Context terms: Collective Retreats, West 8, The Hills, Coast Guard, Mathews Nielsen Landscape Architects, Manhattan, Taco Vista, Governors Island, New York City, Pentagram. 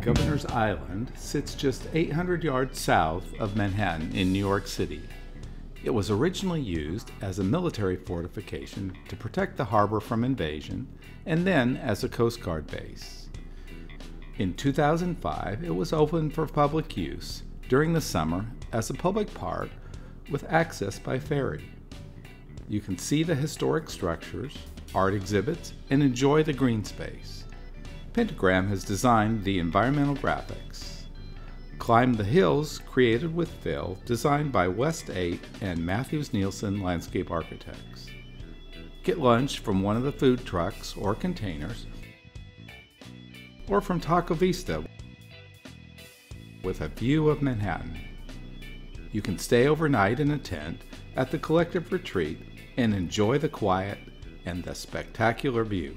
Governors Island sits just 800 yards south of Manhattan in New York City. It was originally used as a military fortification to protect the harbor from invasion and then as a Coast Guard base. In 2005, it was opened for public use during the summer as a public park with access by ferry. You can see the historic structures, art exhibits, and enjoy the green space. Pentagram has designed the environmental graphics. Climb the Hills, created with fill, designed by West 8 and Mathews Nielsen Landscape Architects. Get lunch from one of the food trucks or containers, or from Taco Vista with a view of Manhattan. You can stay overnight in a tent at the Collective Retreat and enjoy the quiet and the spectacular view.